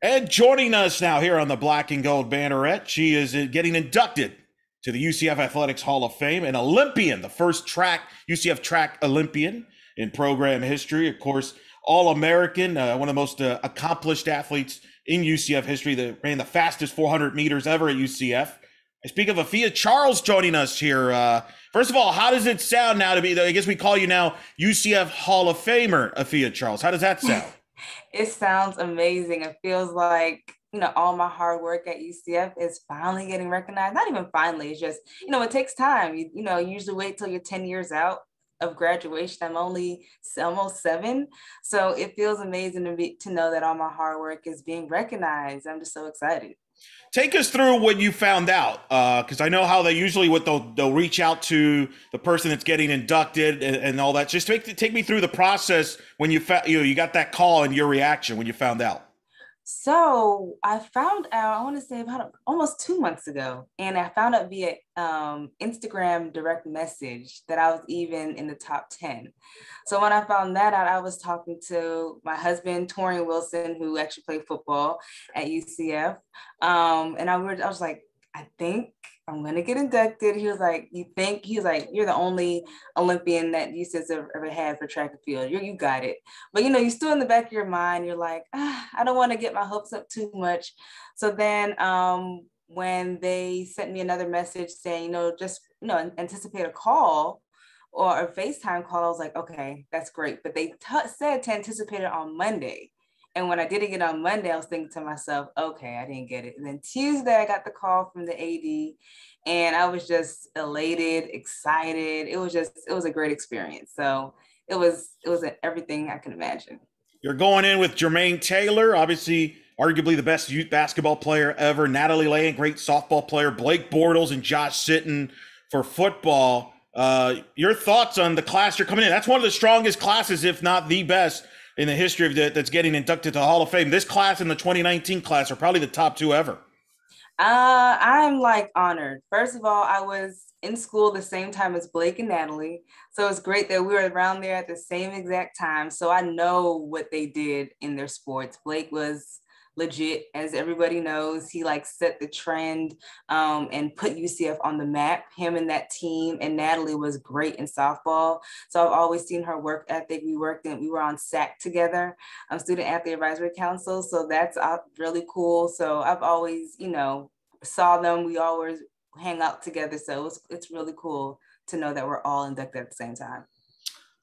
And joining us now here on the Black and Gold Banneret, she is getting inducted to the UCF Athletics Hall of Fame, an Olympian, the first UCF track Olympian in program history. Of course, All-American, one of the most accomplished athletes in UCF history, that ran the fastest 400 meters ever at UCF. I speak of Afia Charles joining us here. First of all, how does it sound now to be, I guess we call you now UCF Hall of Famer, Afia Charles. How does that sound? It sounds amazing. It feels like, you know, all my hard work at UCF is finally getting recognized. Not even finally, it's just, you know, it takes time. You know, you usually wait till you're 10 years out of graduation. I'm only almost 7. So it feels amazing to know that all my hard work is being recognized. I'm just so excited. Take us through what you found out, because I know how they usually, what they'll reach out to the person that's getting inducted and all that. Just take me through the process when you got that call and your reaction when you found out. So I found out, I want to say about almost 2 months ago, and I found out via Instagram direct message that I was even in the top 10. So when I found that out, I was talking to my husband, Torian Wilson, who actually played football at UCF. And I was like, I think I'm going to get inducted. He was like, you think? He was like, you're the only Olympian that UCF's ever had for track and field. You got it. But, you know, you're still in the back of your mind. You're like, I don't want to get my hopes up too much. So then when they sent me another message saying, you know, just, you know, anticipate a call or a FaceTime call, I was like, okay, that's great. But they said to anticipate it on Monday. And when I didn't get on Monday, I was thinking to myself, okay, I didn't get it. And then Tuesday, I got the call from the AD, and I was just elated, excited. It was a great experience. So it was everything I can imagine. You're going in with Jermaine Taylor, obviously, arguably the best youth basketball player ever. Natalie Lane, great softball player. Blake Bortles and Josh Sitton for football. Your thoughts on the class you're coming in? That's one of the strongest classes, if not the best, in the history of that's getting inducted to the Hall of Fame. This class and the 2019 class are probably the top two ever. I'm like honored. First of all, I was in school the same time as Blake and Natalie. So it's great that we were around there at the same exact time. So I know what they did in their sports. Blake was legit, as everybody knows. He like set the trend and put UCF on the map, him and that team. And Natalie was great in softball. So I've always seen her work ethic. We were on SAC together, Student Athlete Advisory Council. So that's really cool. So I've always, you know, saw them. We always hang out together. So it's really cool to know that we're all inducted at the same time.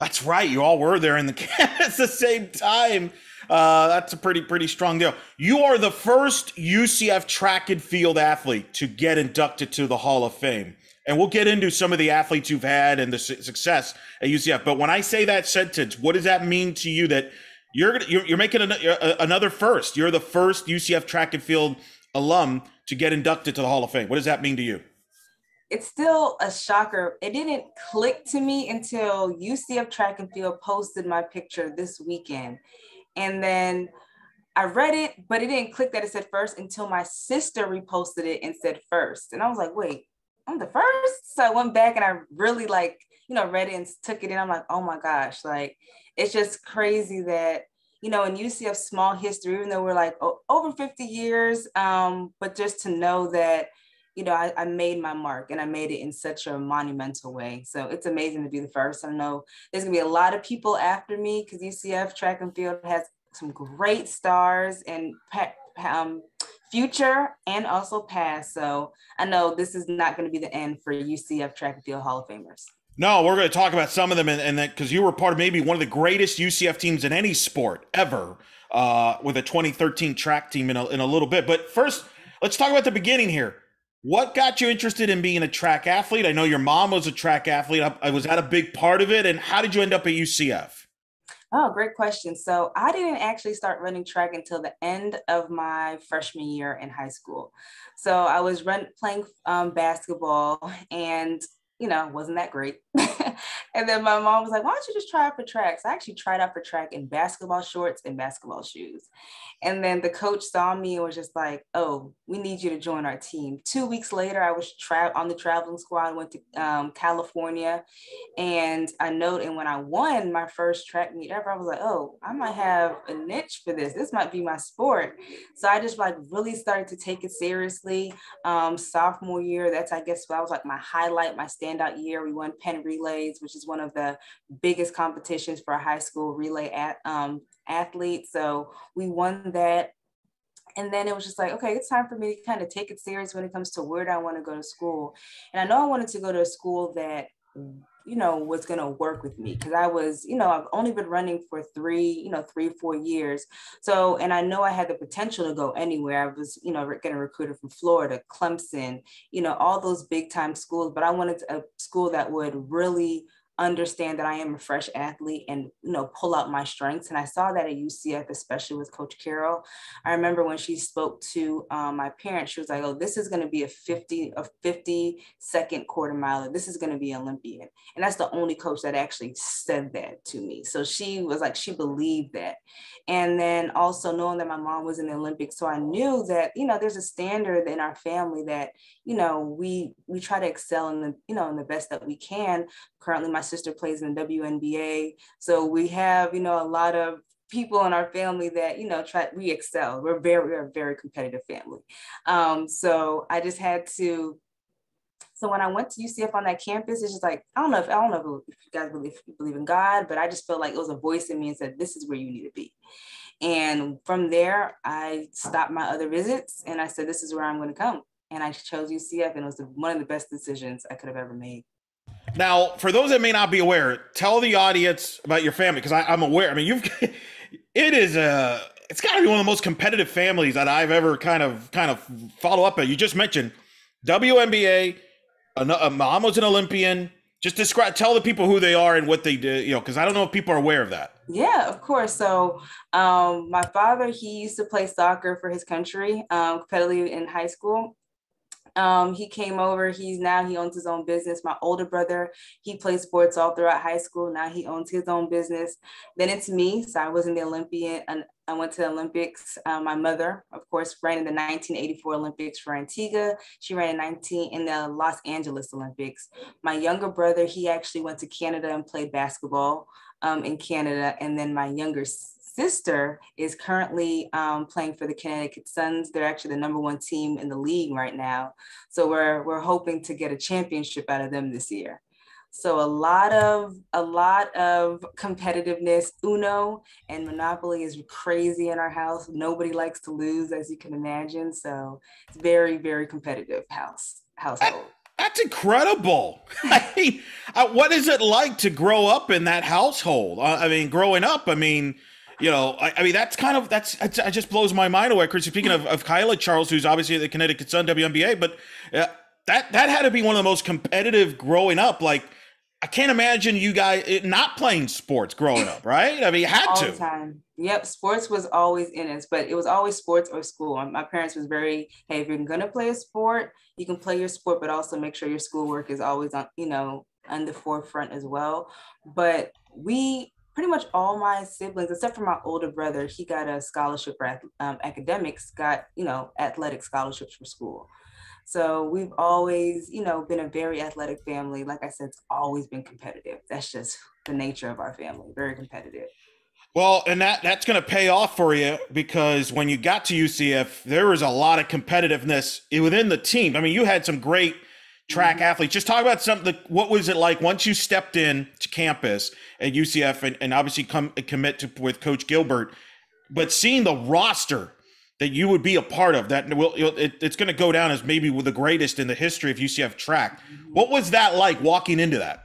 That's right. You all were there in the campus at the same time. That's a pretty strong deal. You are the first UCF track and field athlete to get inducted to the Hall of Fame. And we'll get into some of the athletes you've had and the success at UCF. But when I say that sentence, what does that mean to you that you're making another first? You're the first UCF track and field alum to get inducted to the Hall of Fame. What does that mean to you? It's still a shocker. It didn't click to me until UCF Track and Field posted my picture this weekend. And then I read it, but it didn't click that it said first until my sister reposted it and said first. And I was like, wait, I'm the first? So I went back and I really like, you know, read it and took it in. I'm like, oh my gosh, like, it's just crazy that, you know, in UCF's small history, even though we're like over 50 years, but just to know that, you know, I made my mark and I made it in such a monumental way. So it's amazing to be the first. I know there's gonna be a lot of people after me because UCF track and field has some great stars and future and also past. So I know this is not gonna be the end for UCF track and field Hall of Famers. No, we're gonna talk about some of them and that, because you were part of maybe one of the greatest UCF teams in any sport ever with a 2013 track team in a little bit. But first, let's talk about the beginning here. What got you interested in being a track athlete? I know your mom was a track athlete. Was that a big part of it? And how did you end up at UCF? Oh, great question. So I didn't actually start running track until the end of my freshman year in high school. So I was playing basketball and, you know, wasn't that great. And then my mom was like, why don't you just try out for track? So I actually tried out for track in basketball shorts and basketball shoes. And then the coach saw me and was just like, oh, we need you to join our team. 2 weeks later, I was on the traveling squad, went to California. And I know, and when I won my first track meet ever, I was like, oh, I might have a niche for this. This might be my sport. So I just like really started to take it seriously. Sophomore year, that's, I guess, that was like my highlight, my standout year. We won Penn Relays, which is one of the biggest competitions for a high school relay athlete. So we won that. And then it was just like, okay, it's time for me to kind of take it serious when it comes to where do I want to go to school. And I know I wanted to go to a school that, you know, was going to work with me, because I was, you know, I've only been running for three, 4 years. So, and I know I had the potential to go anywhere. I was, you know, getting recruited from Florida, Clemson, you know, all those big time schools, but I wanted a school that would really understand that I am a fresh athlete and, you know, pull out my strengths. And I saw that at UCF, especially with Coach Caryl. I remember when she spoke to my parents, she was like, oh, this is going to be a 50 second quarter miler. This is going to be an Olympian. And that's the only coach that actually said that to me. So she was like, she believed that. And then also knowing that my mom was in the Olympics. So I knew that, you know, there's a standard in our family that, you know, we try to excel in the, you know, in the best that we can. Currently, my sister plays in the WNBA. So we have, you know, a lot of people in our family that, you know, we excel. We're a very competitive family. So I just had to, so when I went to UCF on that campus, it's just like, I don't know if you guys believe in God, but I just felt like it was a voice in me and said, this is where you need to be. And from there, I stopped my other visits and I said, this is where I'm going to come. And I chose UCF, and it was one of the best decisions I could have ever made. Now, for those that may not be aware, tell the audience about your family, because I'm aware. I mean, it's got to be one of the most competitive families that I've ever kind of follow up at. You just mentioned WNBA, a mom was an Olympian. Just tell the people who they are and what they do, you know, because I don't know if people are aware of that. Yeah, of course. So my father, he used to play soccer for his country competitively in high school. He came over, he owns his own business. My older brother, he played sports all throughout high school. Now he owns his own business. Then it's me. So I was in the Olympian, and I went to the Olympics. My mother, of course, ran in the 1984 Olympics for Antigua. She ran in the Los Angeles Olympics. My younger brother, he actually went to Canada and played basketball in Canada. And then my younger sister is currently playing for the Connecticut Suns. They're actually the #1 team in the league right now. So we're hoping to get a championship out of them this year. So a lot of competitiveness. Uno and Monopoly is crazy in our house. Nobody likes to lose, as you can imagine. So it's very, very competitive household. That's incredible. I mean, what is it like to grow up in that household? I mean, growing up, I mean, you know, I mean, that's it just blows my mind away. Chris, speaking of Kyla Charles, who's obviously the Connecticut Sun WNBA, but that had to be one of the most competitive growing up. Like, I can't imagine you guys not playing sports growing up, right? I mean, you had to. All the time. Yep, sports was always in us, but it was always sports or school. My parents was very, hey, if you're going to play a sport, you can play your sport, but also make sure your schoolwork is always on, you know, on the forefront as well. But pretty much all my siblings, except for my older brother, he got a scholarship for academics, got, you know, athletic scholarships for school. So we've always, you know, been a very athletic family. Like I said, it's always been competitive. That's just the nature of our family, very competitive. Well, and that's going to pay off for you, because when you got to UCF, there was a lot of competitiveness within the team. I mean, you had some great track athletes. Just talk about what was it like once you stepped in to campus at UCF and obviously commit to with Coach Gilbert, but seeing the roster that you would be a part of, that it's going to go down as maybe the greatest in the history of UCF track. What was that like walking into that?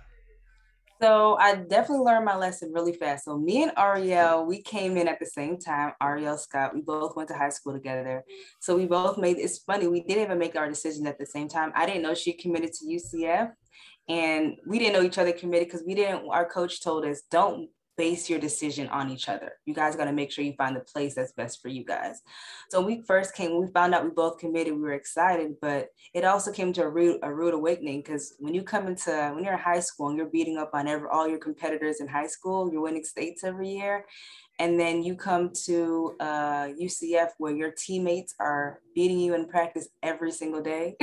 So I definitely learned my lesson really fast. So me and Auriyell, we came in at the same time. Auriyell Scott, we both went to high school together. So we both it's funny, we didn't even make our decision at the same time. I didn't know she committed to UCF, and we didn't know each other committed, because our coach told us, don't base your decision on each other. You guys got to make sure you find the place that's best for you guys. So when we first came, when we found out we both committed, we were excited, but it also came to a rude awakening, because when you come into, when you're in high school and you're beating up on all your competitors in high school, you're winning states every year. And then you come to UCF where your teammates are beating you in practice every single day.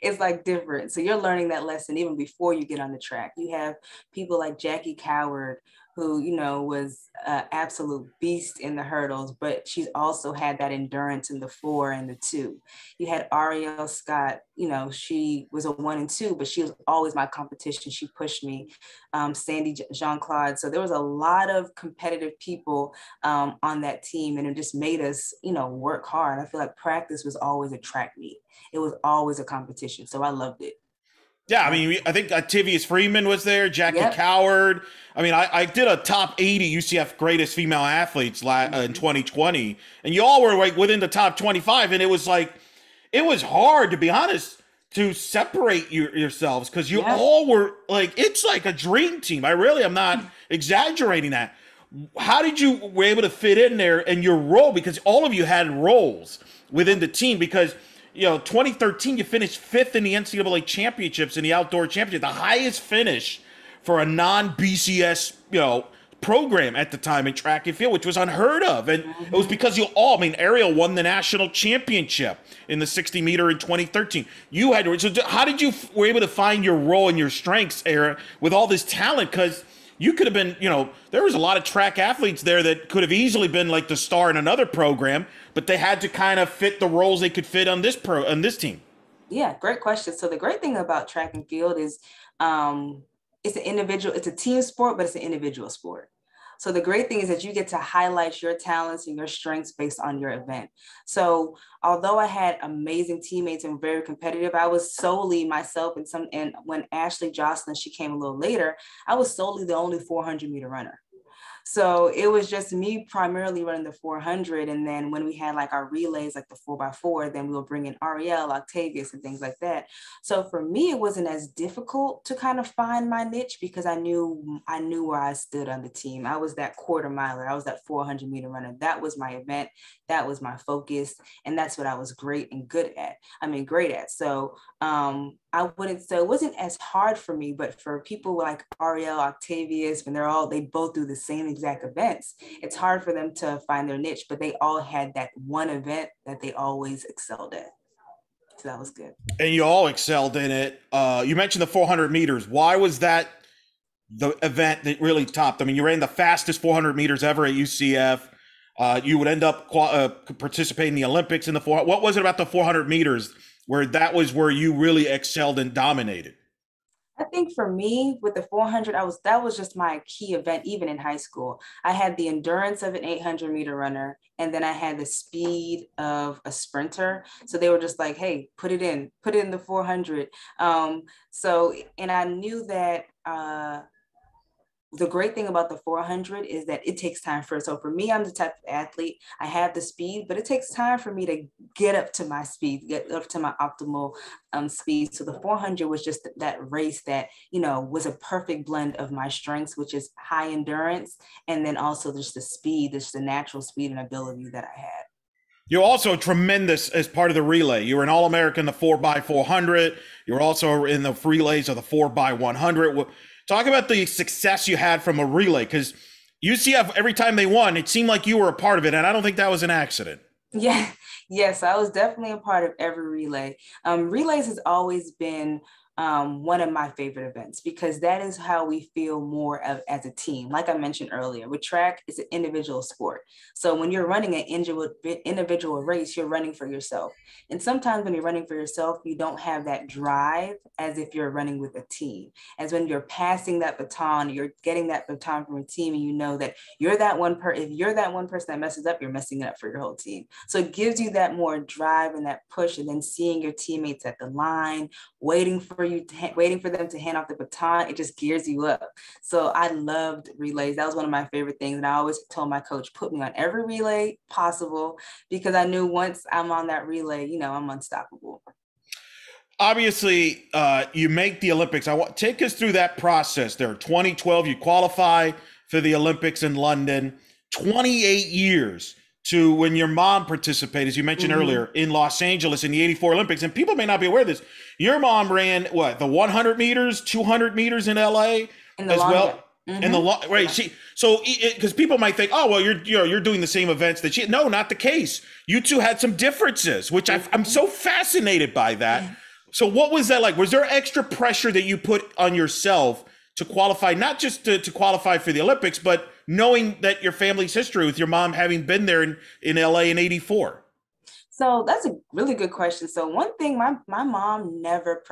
It's like different. So you're learning that lesson even before you get on the track. You have people like Jackie Coward, who, you know, was an absolute beast in the hurdles, but she's also had that endurance in the 4 and the 2. You had Auriyell Scott, you know, she was a 1 and 2, but she was always my competition. She pushed me. Sandy Jean-Claude. So there was a lot of competitive people on that team, and it just made us, you know, work hard. I feel like practice was always a track meet. It was always a competition. So I loved it. Yeah, I mean, I think Octavious Freeman was there, Jackie Coward. I mean, I did a top 80 UCF greatest female athletes in 2020, and you all were like within the top 25, and it was like, it was hard, to be honest, to separate yourselves, because you all were like, it's like a dream team. I'm not exaggerating that. How did you were able to fit in there and your role, because all of you had roles within the team, because you know, 2013, you finished 5th in the NCAA championships, in the outdoor championship, the highest finish for a non-BCS, you know, program at the time in track and field, which was unheard of. And it was because you all, I mean, Auriyell won the national championship in the 60 meter in 2013. You had to, so how did you were able to find your role and your strengths, Auriyell, with all this talent? Because you could have been, you know, there was a lot of track athletes there that could have easily been like the star in another program, but they had to kind of fit the roles they could fit on this team. Yeah, great question. So the great thing about track and field is it's a team sport, but it's an individual sport. So the great thing is that you get to highlight your talents and your strengths based on your event. So although I had amazing teammates and very competitive, I was solely myself, and when Ashley Jocelyn, she came a little later, I was solely the only 400 meter runner. So it was just me primarily running the 400. And then when we had like our relays, like the 4x4, then we'll bring in Auriyell, Octavious, and things like that. So for me, it wasn't as difficult to kind of find my niche, because I knew where I stood on the team. I was that quarter miler. I was that 400 meter runner. That was my event. That was my focus. And that's what I was great at. So it wasn't as hard for me, but for people like Auriyell, Octavious, when they both do the same exact events, it's hard for them to find their niche, but they all had that one event that they always excelled at. So that was good. And you all excelled in it. You mentioned the 400 meters. Why was that the event that really topped? I mean, you ran the fastest 400 meters ever at UCF. You would end up participating in the Olympics in the 400. What was it about the 400 meters where that was where you really excelled and dominated? I think for me with the 400, that was just my key event, even in high school. I had the endurance of an 800 meter runner, and then I had the speed of a sprinter. So they were just like, hey, put it in the 400. And I knew that, the great thing about the 400 is that it takes time for it. So for me, I'm the type of athlete, I have the speed, but it takes time for me to get up to my speed, get up to my optimal speed. So the 400 was just that race that, you know, was a perfect blend of my strengths, which is high endurance, and then also just the speed, just the natural speed and ability that I had. You're also tremendous as part of the relay. You were an All-American, the 4x400. You were also in the relays of the 4x100. Talk about the success you had from a relay, because UCF, every time they won, it seemed like you were a part of it, and I don't think that was an accident. Yeah, yes, I was definitely a part of every relay. Relays has always been one of my favorite events, because that is how we feel more of as a team. Like I mentioned earlier, with track, it's an individual sport. So when you're running an individual race, you're running for yourself. And sometimes when you're running for yourself, you don't have that drive as if you're running with a team. As when you're passing that baton, you're getting that baton from a team, and you know that you're that one person. If you're that one person that messes up, you're messing it up for your whole team. So it gives you that more drive and that push, and then seeing your teammates at the line, waiting for them to hand off the baton, it just gears you up. So I loved relays. That was one of my favorite things. And I always told my coach, put me on every relay possible, because I knew once I'm on that relay, you know, I'm unstoppable. Obviously, you make the Olympics. Take us through that process there. 2012, you qualify for the Olympics in London, 28 years to when your mom participated, as you mentioned earlier, in Los Angeles in the 84 Olympics. And people may not be aware of this. Your mom ran, what, the 100 meters, 200 meters in LA as well? And the right, she because people might think, oh well, you're doing the same events that she. No, not the case. You two had some differences, which I'm so fascinated by that. So what was that like? Was there extra pressure that you put on yourself to qualify, not just to qualify for the Olympics, but knowing that your family's history with your mom having been there in LA in '84? So that's a really good question. So one thing, my mom never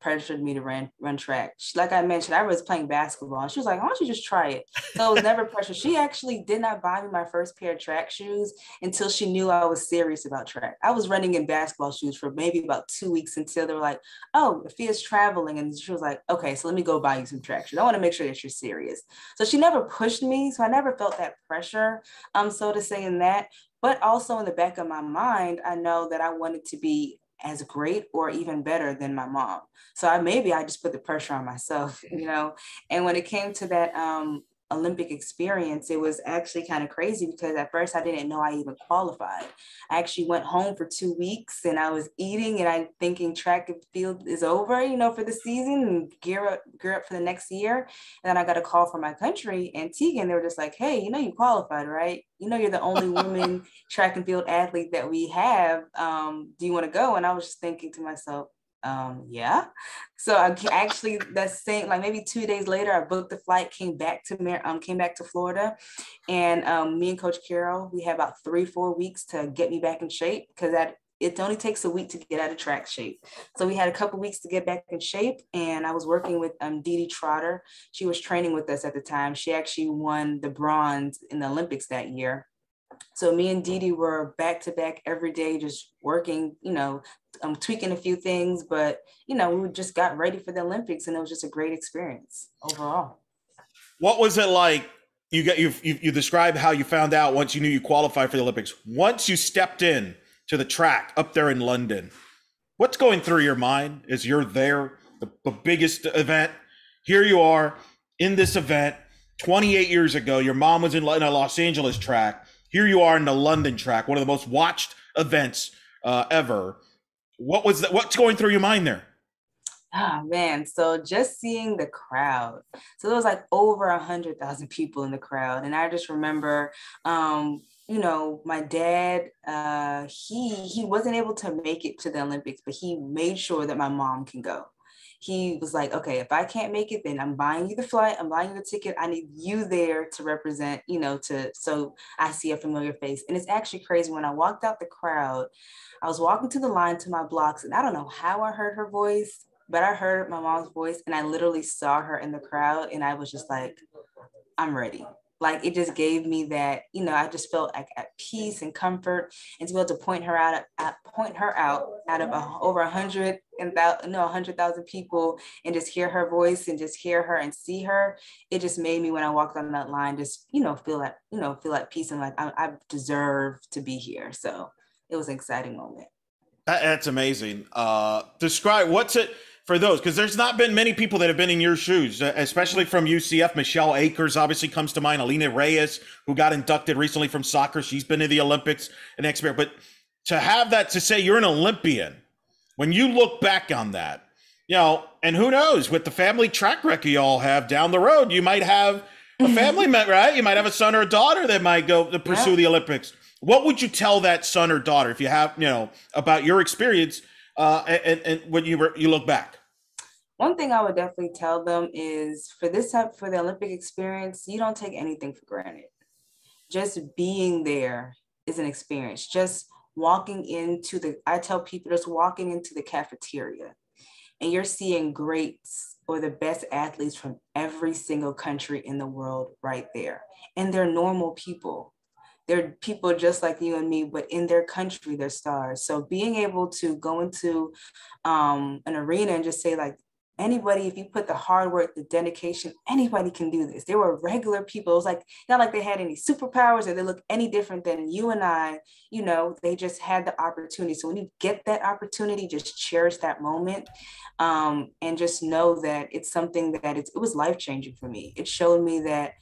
pressured me to run track. She, like I mentioned, I was playing basketball and she was like, why don't you just try it? So it was never pressure. She actually did not buy me my first pair of track shoes until she knew I was serious about track. I was running in basketball shoes for maybe about 2 weeks until they were like, oh, Afia's traveling. And she was like, okay, so let me go buy you some track shoes. I want to make sure that you're serious. So she never pushed me. So I never felt that pressure, so to say, in that. But also in the back of my mind, I know that I wanted to be as great or even better than my mom. So maybe I just put the pressure on myself, you know? And when it came to that Olympic experience, it was actually kind of crazy because at first I didn't know I even qualified. I actually went home for 2 weeks and I was eating and I'm thinking track and field is over, you know, for the season and gear up for the next year. And then I got a call from my country, Antigua, and they were just like, hey, you know, you qualified, right? You know, you're the only woman track and field athlete that we have. Do you want to go? And I was just thinking to myself, yeah. So I actually, that same, like maybe 2 days later, I booked the flight, came back to Florida, and me and Coach Caryl, we had about 3-4 weeks to get me back in shape, because it only takes a week to get out of track shape. So we had a couple weeks to get back in shape, and I was working with Dee Dee Trotter. She was training with us at the time. She actually won the bronze in the Olympics that year. So me and Dee Dee were back to back every day, just working, you know, tweaking a few things, but, you know, we just got ready for the Olympics, and it was just a great experience overall. What was it like? You described how you found out once you knew you qualified for the Olympics. Once you stepped in to the track up there in London, what's going through your mind as you're there, the biggest event? Here you are in this event 28 years ago. Your mom was in a Los Angeles track. Here you are in the London track, one of the most watched events ever. What was that? What's going through your mind there? Oh, man. So just seeing the crowd. So there was like over 100,000 people in the crowd. And I just remember, you know, my dad, he wasn't able to make it to the Olympics, but he made sure that my mom can go. He was like, okay, if I can't make it, then I'm buying you the flight, I'm buying you the ticket, I need you there to represent, you know, so I see a familiar face. And it's actually crazy, when I walked out the crowd, I was walking to the line to my blocks, and I don't know how I heard her voice, but I heard my mom's voice, and I literally saw her in the crowd, and I was just like, I'm ready. Like, it just gave me that, you know, I just felt like at peace and comfort, and to be able to point her out of over 100,000 people, and just hear her voice and just hear her and see her. It just made me, when I walked on that line, just, you know, feel at peace and like I deserve to be here. So it was an exciting moment. That's amazing. Describe what's it. For those, because there's not been many people that have been in your shoes, especially from UCF. Michelle Akers obviously comes to mind. Alina Reyes, who got inducted recently from soccer. She's been to the Olympics, an expert. But to have that, to say you're an Olympian, when you look back on that, you know, and who knows, with the family track record you all have down the road, you might have a family, right? You might have a son or a daughter that might go to pursue the Olympics. What would you tell that son or daughter, if you have, you know, about your experience and when you look back? One thing I would definitely tell them is for the Olympic experience, you don't take anything for granted. Just being there is an experience. Just walking into I tell people, just walking into the cafeteria and you're seeing greats or the best athletes from every single country in the world right there. And they're normal people. They're people just like you and me, but in their country, they're stars. So being able to go into an arena and just say like, anybody, if you put the hard work, the dedication, anybody can do this. They were regular people. It was like, not like they had any superpowers or they look any different than you and I, you know, they just had the opportunity. So when you get that opportunity, just cherish that moment and just know that it's something that it was life-changing for me. It showed me that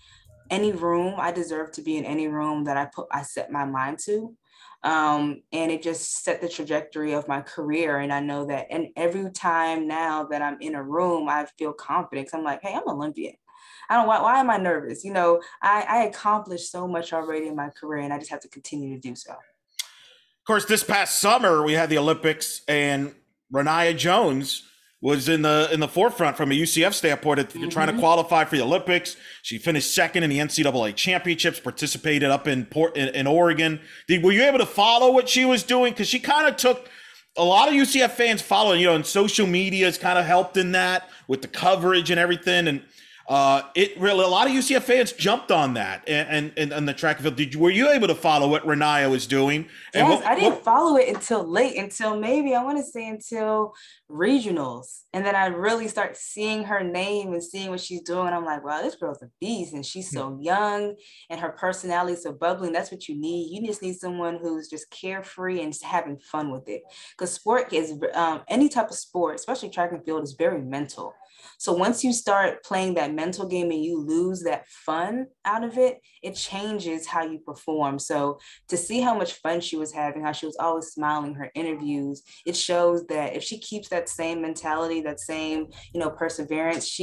any room. I deserve to be in any room that I set my mind to. And it just set the trajectory of my career. And I know that, and every time now that I'm in a room, I feel confident. I'm like, hey, I'm Olympian. I don't, why am I nervous? You know, I accomplished so much already in my career, and I just have to continue to do so. Of course, this past summer, we had the Olympics, and Rayniah Jones was in the forefront from a UCF standpoint at trying to qualify for the Olympics. She finished second in the NCAA championships, participated up in Oregon. Were you able to follow what she was doing? Because she kind of took a lot of UCF fans following, you know, and social media has kind of helped in that with the coverage and everything. And it really, a lot of UCF fans jumped on that and the track and field. Were you able to follow what Rayniah was doing? And yes, I didn't follow it until late, until regionals. And then I really start seeing her name and seeing what she's doing. I'm like, wow, this girl's a beast, and she's so young, and her personality is so bubbling. That's what you need. You just need someone who's just carefree and just having fun with it. Because sport is, any type of sport, especially track and field, is very mental. So once you start playing that mental game and you lose that fun out of it, it changes how you perform. So to see how much fun she was having, how she was always smiling, her interviews, it shows that if she keeps that same mentality, that same, you know, perseverance,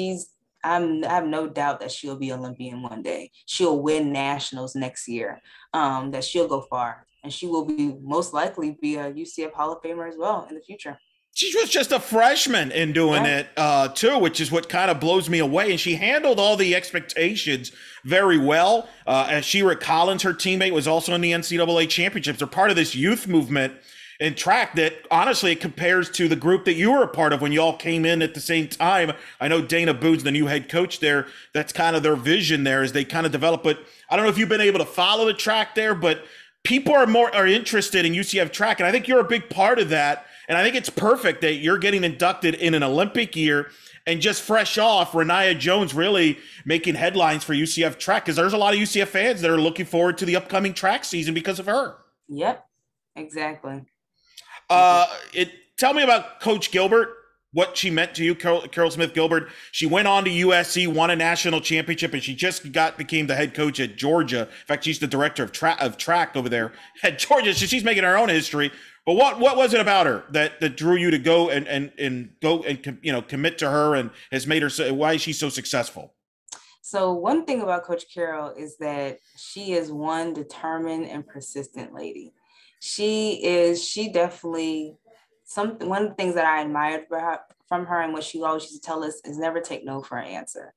I have no doubt that she'll be Olympian one day. She'll win nationals next year, that she'll go far, and she will be most likely be a UCF Hall of Famer as well in the future. She was just a freshman in doing it too, which is what kind of blows me away. And she handled all the expectations very well. As Sheera Collins, her teammate, was also in the NCAA championships. They're part of this youth movement in track that honestly compares to the group that you were a part of when y'all came in at the same time. I know Dana Boone's the new head coach there. That's kind of their vision there, as they kind of develop. But I don't know if you've been able to follow the track there, but people are interested in UCF track. And I think you're a big part of that. And I think it's perfect that you're getting inducted in an Olympic year, and just fresh off Rayniah Jones really making headlines for UCF track, because there's a lot of UCF fans that are looking forward to the upcoming track season because of her. Yep, exactly. Tell me about Coach Gilbert, what she meant to you, Caryl Smith-Gilbert. She went on to USC, won a national championship, and she just became the head coach at Georgia. In fact, she's the director of track over there at Georgia, so she's making her own history. But what was it about her that drew you to go and commit to her, and has made her so, why is she so successful? So one thing about Coach Caryl is that she is one determined and persistent lady. She definitely, one of the things that I admired from her, and what she always used to tell us, is never take no for an answer.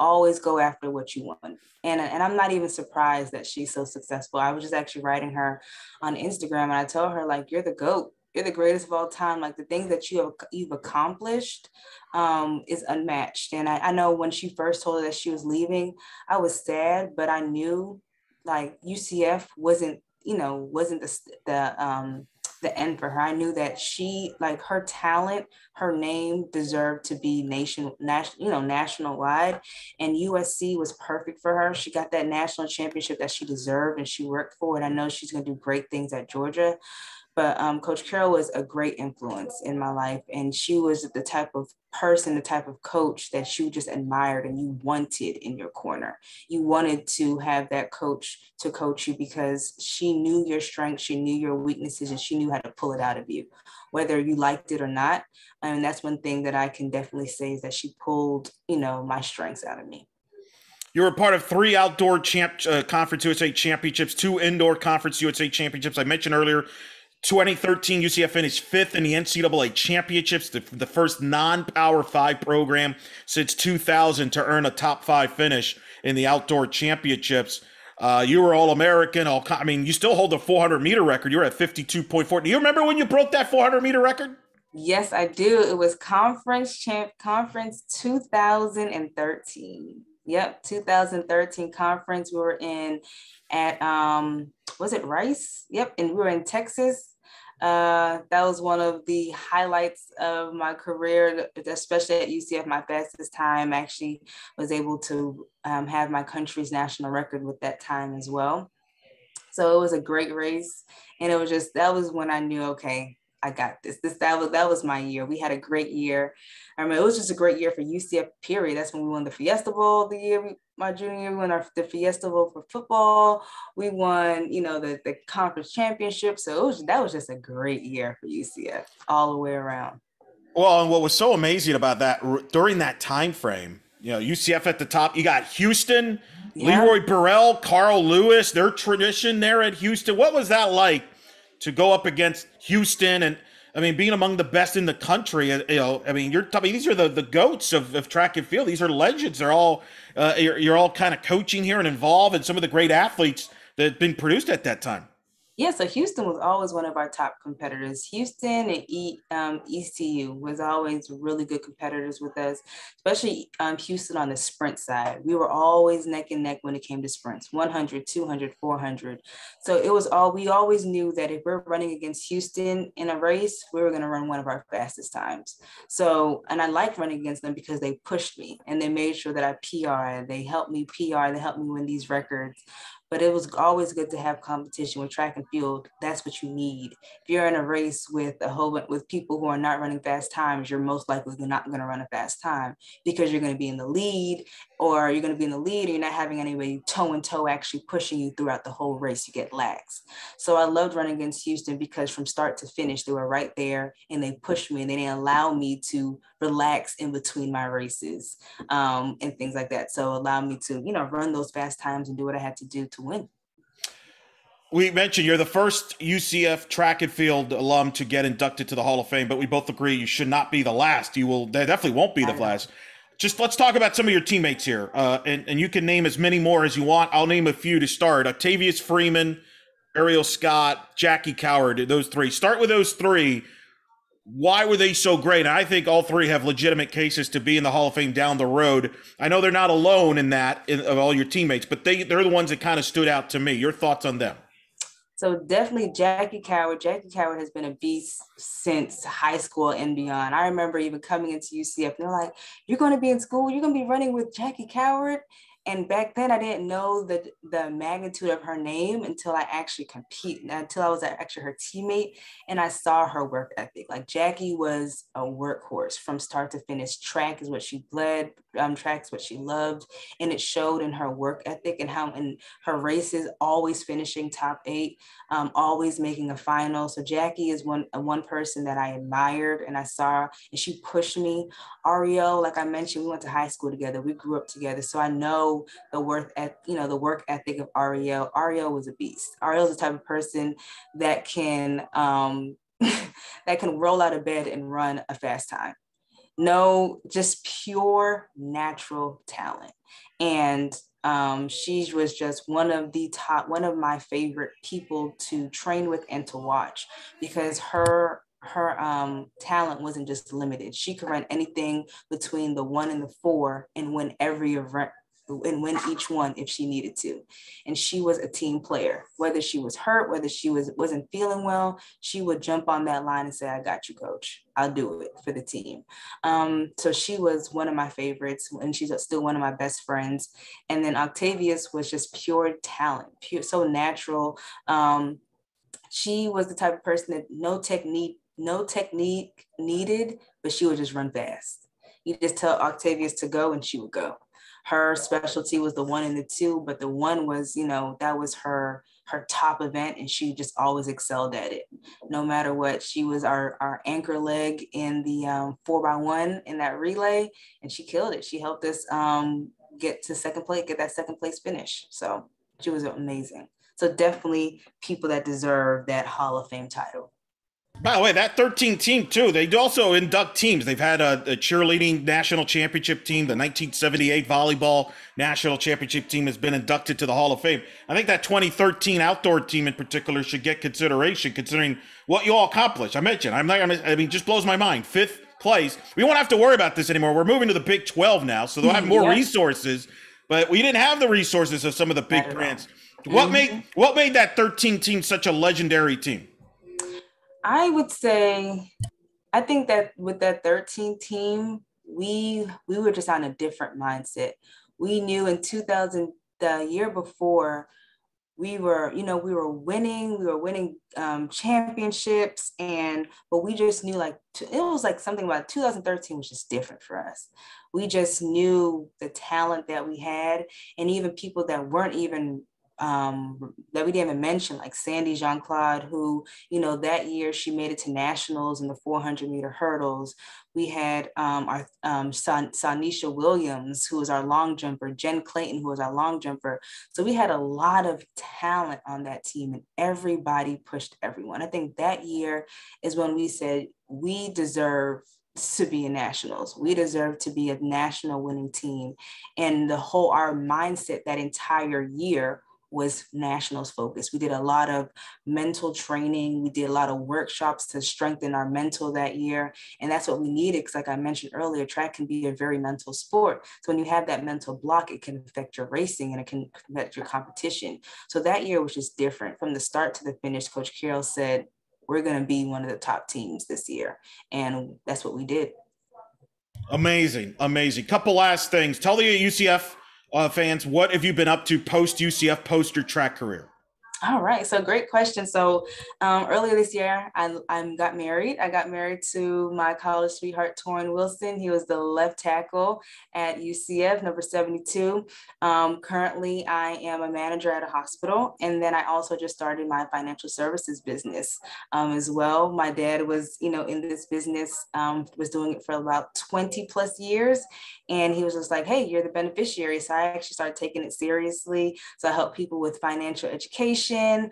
Always go after what you want. And I'm not even surprised that she's so successful. I was just actually writing her on Instagram, and I tell her, like, you're the GOAT. You're the greatest of all time. Like, the things that you've accomplished is unmatched. And I know when she first told her that she was leaving, I was sad, but I knew, like, UCF wasn't the end for her. I knew that she, like, her talent, her name deserved to be nationwide, and USC was perfect for her. She got that national championship that she deserved, and she worked for it. I know she's going to do great things at Georgia, but Coach Caryl was a great influence in my life, and she was the type of person, the type of coach that you just admired and you wanted in your corner. You wanted to have that coach to coach you, because she knew your strengths, she knew your weaknesses, and she knew how to pull it out of you, whether you liked it or not. And that's one thing that I can definitely say, is that she pulled, you know, my strengths out of me. You were part of 3 outdoor Conference USA championships, 2 indoor Conference USA championships. I mentioned earlier, 2013, UCF finished 5th in the NCAA championships, the first non-Power 5 program since 2000 to earn a top 5 finish in the outdoor championships. You were All-American. You still hold the 400-meter record. You were at 52.4. Do you remember when you broke that 400-meter record? Yes, I do. It was Conference 2013. Yep, 2013 conference. We were in at, was it Rice? Yep, and we were in Texas. That was one of the highlights of my career, especially at UCF. My fastest time, actually was able to have my country's national record with that time as well. So it was a great race. And it was just, that was when I knew, okay, I got this. That was my year. We had a great year. I mean, it was just a great year for UCF, period. That's when we won the Fiesta Bowl the year, my junior year, we won the Fiesta Bowl for football. We won, the conference championship. So that was just a great year for UCF all the way around. Well, and what was so amazing about that, during that time frame, UCF at the top, you got Houston, yeah. Leroy Burrell, Carl Lewis, their tradition there at Houston. What was that like to go up against Houston and, being among the best in the country? These are the goats of track and field. These are legends. They're all, you're all kind of coaching here and involved in some of the great athletes that have been produced at that time. Yeah, so Houston was always one of our top competitors. Houston and ECU was always really good competitors with us, especially Houston on the sprint side. We were always neck and neck when it came to sprints, 100, 200, 400. So it was we always knew that if we're running against Houston in a race, we were going to run one of our fastest times. So, and I like running against them because they pushed me and they made sure that I PR. They helped me PR. They helped me win these records. But it was always good to have competition with track and field. That's what you need. If you're in a race with with people who are not running fast times, you're most likely not going to run a fast time because you're going to be in the lead, and you're not having anybody toe-in-toe actually pushing you throughout the whole race. You get lax. So I loved running against Houston because from start to finish, they were right there and they pushed me and they didn't allow me to relax in between my races and things like that. So allow me to, run those fast times and do what I had to do to win. We mentioned you're the first UCF track and field alum to get inducted to the Hall of Fame, but we both agree you should not be the last. They definitely won't be the last. Just let's talk about some of your teammates here, and you can name as many more as you want. I'll name a few to start. Octavious Freeman, Auriyell Scott, Jackie Coward, those three. Start with those three. Why were they so great? And I think all three have legitimate cases to be in the Hall of Fame down the road. I know they're not alone in that, of all your teammates, but they're the ones that kind of stood out to me. Your thoughts on them? So definitely Jackie Coward. Jackie Coward has been a beast since high school and beyond. I remember even coming into UCF, and they're like, you're going to be in school, you're going to be running with Jackie Coward? And back then I didn't know the magnitude of her name until I actually until I was actually her teammate and I saw her work ethic. Like Jackie was a workhorse from start to finish. Track is what she bled, track's what she loved. And it showed in her work ethic and how in her races, always finishing top 8, always making a final. So Jackie is one person that I admired and I saw, and she pushed me. Auriyell, like I mentioned, we went to high school together. We grew up together. So I know the work ethic of Auriyell. Auriyell was a beast. Auriyell is the type of person that can roll out of bed and run a fast time. No, just pure natural talent. And she was just one of my favorite people to train with and to watch because her talent wasn't just limited. She could run anything between the 1 and the 4 and win every event. And win each one if she needed to. And she was a team player. Whether she was hurt, whether she wasn't feeling well, she would jump on that line and say, I got you, coach. I'll do it for the team. So she was one of my favorites, and she's still one of my best friends. And then Octavious was just pure talent, so natural. She was the type of person that no technique needed, but she would just run fast. You just tell Octavious to go and she would go. Her specialty was the 1 and the 2, but the 1 was, that was her top event, and she just always excelled at it. No matter what, she was our anchor leg in the 4x1 in that relay, and she killed it. She helped us get that second place finish. So she was amazing. So definitely people that deserve that Hall of Fame title. By the way, that 13 team, too, they also induct teams. They've had a cheerleading national championship team. The 1978 volleyball national championship team has been inducted to the Hall of Fame. I think that 2013 outdoor team in particular should get consideration, considering what you all accomplished. I mentioned, it just blows my mind. 5th place. We won't have to worry about this anymore. We're moving to the Big 12 now, so they'll have more resources. But we didn't have the resources of some of the big brands. What made that 13 team such a legendary team? I would say, I think that with that 13 team, we were just on a different mindset. We knew the year before, we were, you know, we were winning championships, but we just knew, like, it was like something about 2013 was just different for us. We just knew the talent that we had, and even people that weren't even, that we didn't even mention, like Sandy Jean-Claude, who, you know, that year she made it to nationals in the 400-meter hurdles. We had Sanisha Williams, who was our long jumper, Jen Clayton, who was our long jumper. So we had a lot of talent on that team, and everybody pushed everyone. I think that year is when we said we deserve to be in nationals. We deserve to be a national winning team. And the whole, our mindset that entire year was nationals focused. We did a lot of mental training. We did a lot of workshops to strengthen our mental that year. And that's what we needed, because like I mentioned earlier, track can be a very mental sport. So when you have that mental block, it can affect your racing and it can affect your competition. So that year was just different. From the start to the finish, Coach Caryl said, we're going to be one of the top teams this year. And that's what we did. Amazing, amazing. Couple last things. Tell the UCF fans, what have you been up to post-UCF, post your track career? All right, so great question. So earlier this year, I got married. I got married to my college sweetheart, Torian Wilson. He was the left tackle at UCF, number 72. Currently, I am a manager at a hospital. And then I also just started my financial services business as well. My dad was, you know, in this business, was doing it for about 20 plus years. And he was just like, hey, you're the beneficiary. So I actually started taking it seriously. So I help people with financial education,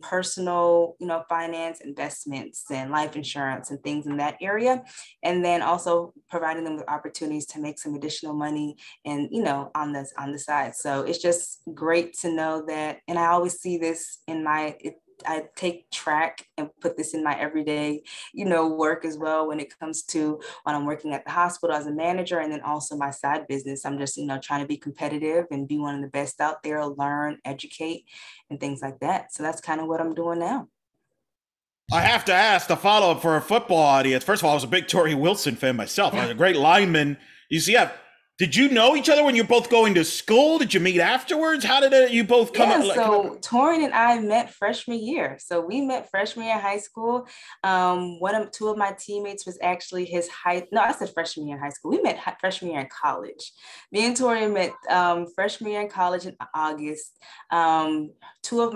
personal, you know, finance, investments, and life insurance and things in that area. And then also providing them with opportunities to make some additional money and, you know, on the side. So it's just great to know that. And I always see this in my, I take track and put this in my everyday, you know, work as well, when it comes to when I'm working at the hospital as a manager, and then also my side business. I'm just, you know, trying to be competitive and be one of the best out there, learn, educate, and things like that. So that's kind of what I'm doing now. I have to ask the follow-up for a football audience. First of all, I was a big Torian Wilson fan myself. I was a great lineman. UCF. Did you know each other when you're both going to school? Did you meet afterwards? How did you both come up? Yeah, so Torian and I met freshman year. So we met freshman year in high school. Two of my teammates was actually his freshman year in high school. We met freshman year in college. Me and Torian met freshman year in college in August. Two of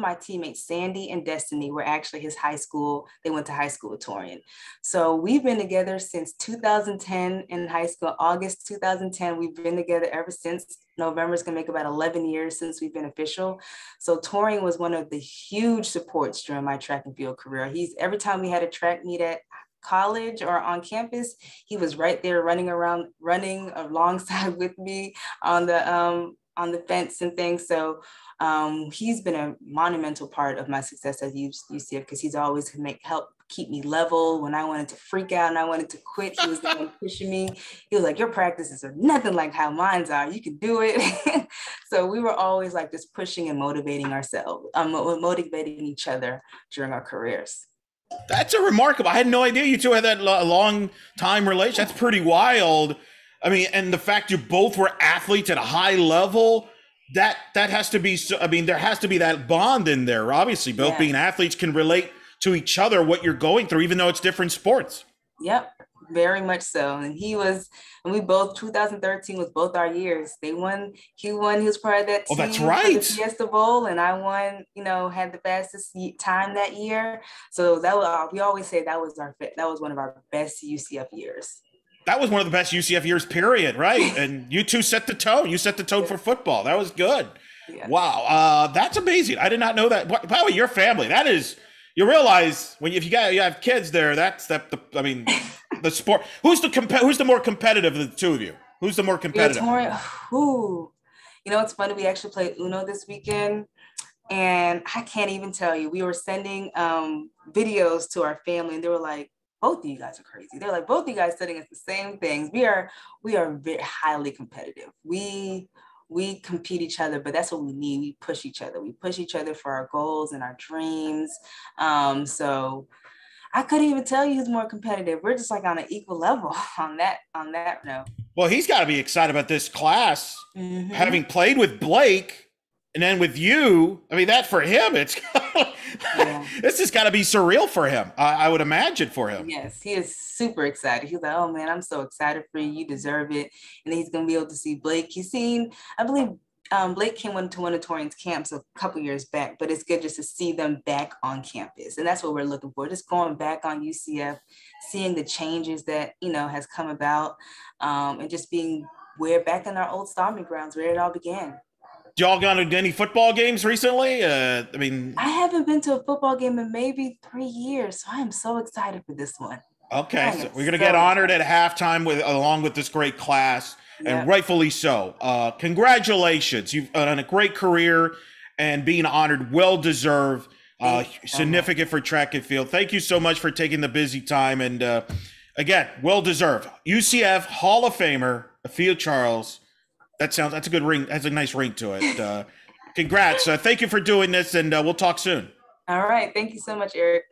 my teammates, Sandy and Destiny, were actually his high school. They went to high school with Torian. So we've been together since 2010 in high school, August 2010. We've been together ever since. November is going to make about 11 years since we've been official. So Torian was one of the huge supports during my track and field career. Every time we had a track meet at college or on campus, he was right there running alongside with me on the fence and things. So he's been a monumental part of my success at UCF, because he's always helped keep me level when I wanted to freak out and I wanted to quit. He was the one pushing me. He was like, your practices are nothing like how mines are. You can do it. So we were always like just pushing and motivating each other during our careers. That's remarkable. I had no idea you two had that long time relationship. That's pretty wild. I mean, and the fact you both were athletes at a high level, that has to be, I mean, there has to be that bond in there. Obviously, both being athletes can relate to each other what you're going through, even though it's different sports. Yep, very much so. And we both, 2013 was both our years. They won, he was part of that team. Oh, that's right. The Fiesta Bowl, and I won, you know, had the fastest time that year. So that was, we always say that was one of our best UCF years. That was one of the best UCF years, period, right? And you two set the tone. You set the tone for football. That was good. Yeah. Wow, that's amazing. I did not know that. By the way, your family, that is, you realize if you have kids there, I mean, the sport. Who's the more competitive of the two of you? Who's the more competitive? You know, it's funny. We actually played Uno this weekend, and I can't even tell you. We were sending videos to our family, and they were like, both of you guys are crazy. They're like, both of you guys studying us the same things. We are very highly competitive. We compete each other, but that's what we need. We push each other. We push each other for our goals and our dreams. So I couldn't even tell you who's more competitive. We're just like on an equal level on that note. Well, he's got to be excited about this class. Having played with Blake, And then with you, I mean, that for him, it's yeah. This has got to be surreal for him. I would imagine for him. Yes, he is super excited. He's like, oh man, I'm so excited for you. You deserve it. And he's going to be able to see Blake. He's seen, I believe, Blake came to one of Torian's camps a couple years back, but it's good just to see them back on campus. And that's what we're looking for, just going back on UCF, seeing the changes that, you know, has come about, and just being, we're back in our old stomping grounds where it all began. Y'all gone to any football games recently? I mean, I haven't been to a football game in maybe 3 years, so I am so excited for this one. Okay, so we're gonna get honored at halftime with along with this great class, yep. And rightfully so. Congratulations, you've done a great career, and being honored, well deserved, significant for track and field. Thank you so much for taking the busy time, and again, well deserved. UCF Hall of Famer Afia Charles. That's a good ring. That's a nice ring to it. Congrats. Thank you for doing this, and we'll talk soon. All right. Thank you so much, Eric.